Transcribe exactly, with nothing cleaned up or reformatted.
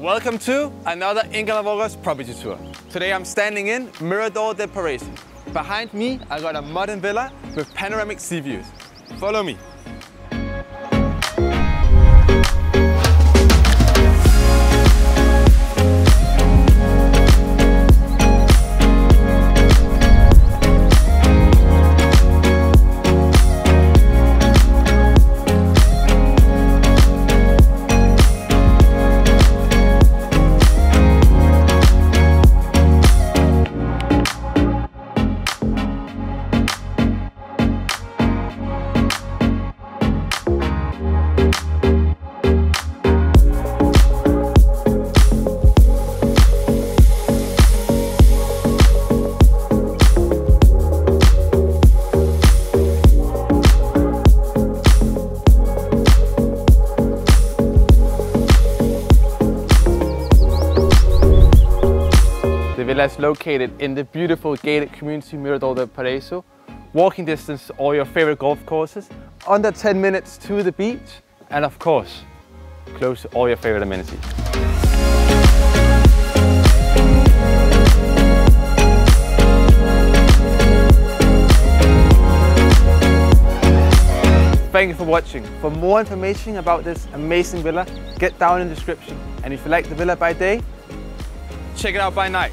Welcome to another Inga property tour. Today I'm standing in Mirador del Paraiso. Behind me I got a modern villa with panoramic sea views. Follow me. The villa is located in the beautiful gated community Mirador del Paraiso. Walking distance to all your favorite golf courses, under ten minutes to the beach, and of course, close to all your favorite amenities. Thank you for watching. For more information about this amazing villa, get down in the description. And if you like the villa by day, check it out by night.